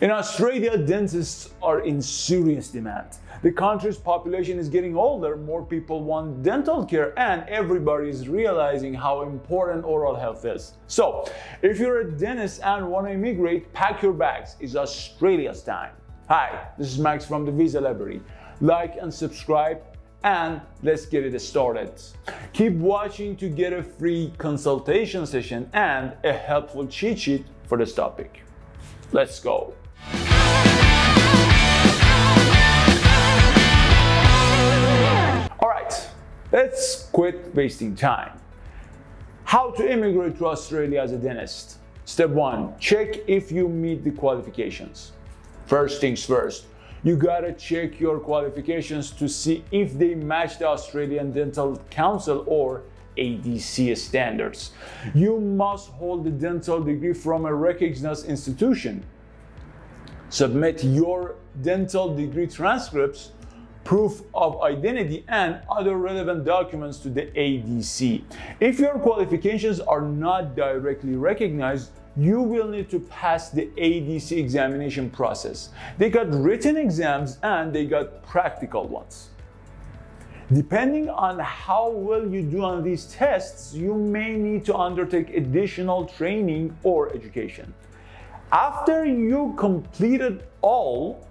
In Australia, dentists are in serious demand. The country's population is getting older, more people want dental care, and everybody is realizing how important oral health is. So, if you're a dentist and want to immigrate, pack your bags. It's Australia's time. Hi, this is Max from the Visa Library. Like and subscribe, and let's get it started. Keep watching to get a free consultation session and a helpful cheat sheet for this topic. Let's go. All right, let's quit wasting time. How to immigrate to Australia as a dentist. Step one, check if you meet the qualifications. First things first, you gotta check your qualifications to see if they match the Australian Dental Council or ADC standards. You must hold a dental degree from a recognized institution. Submit your dental degree transcripts, proof of identity, and other relevant documents to the ADC. If your qualifications are not directly recognized, you will need to pass the ADC examination process. They got written exams and they got practical ones. Depending on how well you do on these tests, you may need to undertake additional training or education. After you completed all,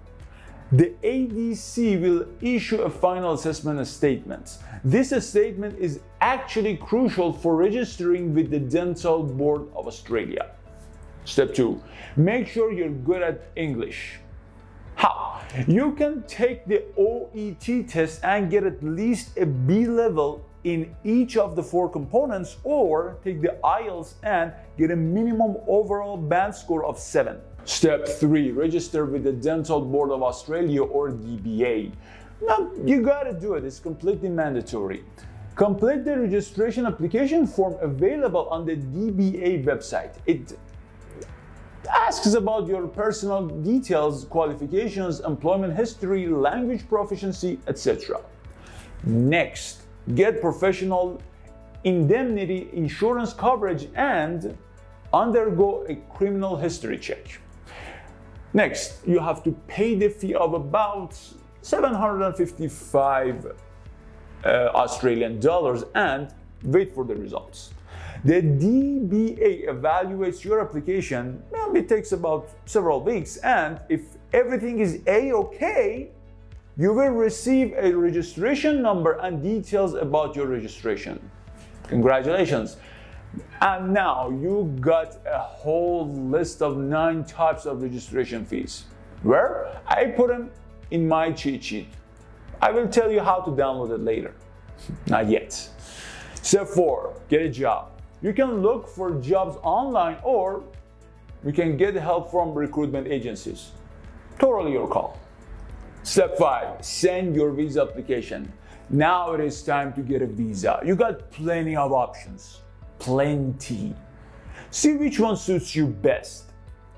the ADC will issue a final assessment statement. This statement is actually crucial for registering with the Dental Board of Australia. Step two, make sure you're good at English. How? You can take the OET test and get at least a B level in each of the four components, or take the IELTS and get a minimum overall band score of 7. Step 3. Register with the Dental Board of Australia or DBA. Now, you gotta do it, it's completely mandatory. Complete the registration application form available on the DBA website. It asks about your personal details, qualifications, employment history, language proficiency, etc. Next, get professional indemnity insurance coverage and undergo a criminal history check. Next, you have to pay the fee of about 755 Australian dollars and wait for the results. The DBA evaluates your application, and it takes about several weeks, and if everything is A-okay, you will receive a registration number and details about your registration. Congratulations! And now you got a whole list of 9 types of registration fees. Where? I put them in my cheat sheet. I will tell you how to download it later. Not yet. Step 4. Get a job. You can look for jobs online, or you can get help from recruitment agencies. Totally your call. Step 5. Send your visa application. Now it is time to get a visa. You got plenty of options. Plenty. See which one suits you best.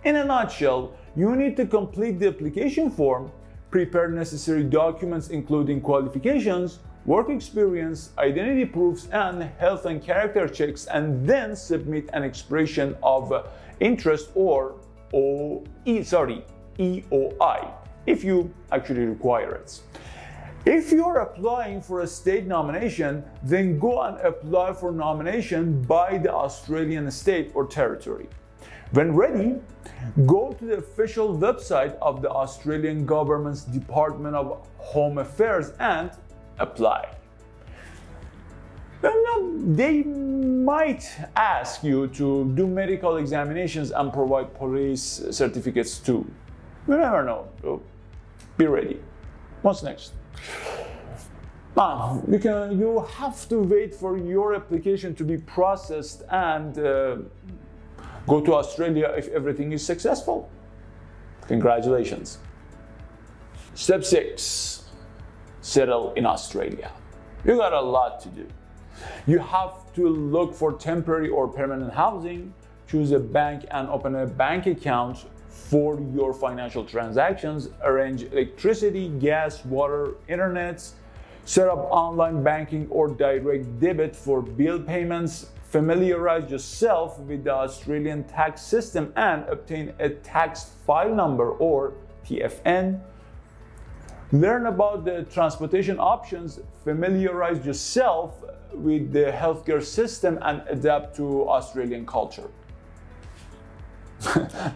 In a nutshell, you need to complete the application form, prepare necessary documents including qualifications, work experience, identity proofs, and health and character checks, and then submit an expression of interest or EOI if you actually require it. If you're applying for a state nomination, then go and apply for nomination by the Australian state or territory. When ready, go to the official website of the Australian government's Department of Home Affairs and apply. They might ask you to do medical examinations and provide police certificates too. You never know, so be ready. What's next? You have to wait for your application to be processed and go to Australia if everything is successful. Congratulations. Step 6. Settle in Australia. You got a lot to do. You have to look for temporary or permanent housing, choose a bank and open a bank account for your financial transactions, arrange electricity, gas, water, internet, set up online banking or direct debit for bill payments, familiarize yourself with the Australian tax system and obtain a tax file number or TFN. Learn about the transportation options, familiarize yourself with the healthcare system and adapt to Australian culture.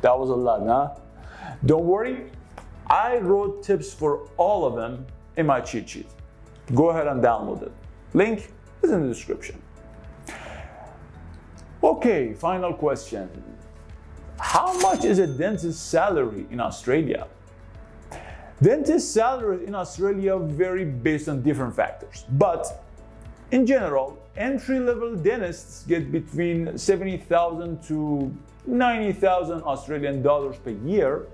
That was a lot, huh? Don't worry, I wrote tips for all of them in my cheat sheet. Go ahead and download it. Link is in the description. Okay, final question. How much is a dentist's salary in Australia? Dentist salaries in Australia vary based on different factors, but in general, entry-level dentists get between 70,000 to 90,000 Australian dollars per year.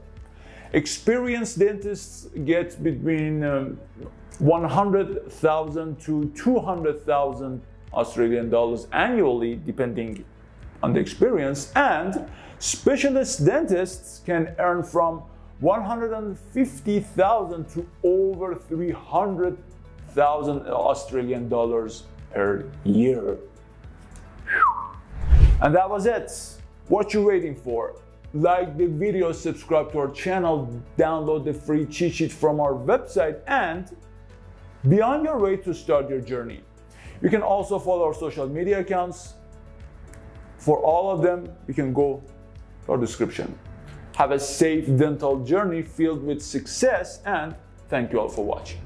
Experienced dentists get between 100,000 to 200,000 Australian dollars annually, depending on the experience, and specialist dentists can earn from 150,000 to over 300,000 Australian dollars per year. And that was it. What you waiting for? Like the video, subscribe to our channel, download the free cheat sheet from our website, and be on your way to start your journey. You can also follow our social media accounts. For all of them, you can go to our description. Have a safe dental journey filled with success, and thank you all for watching.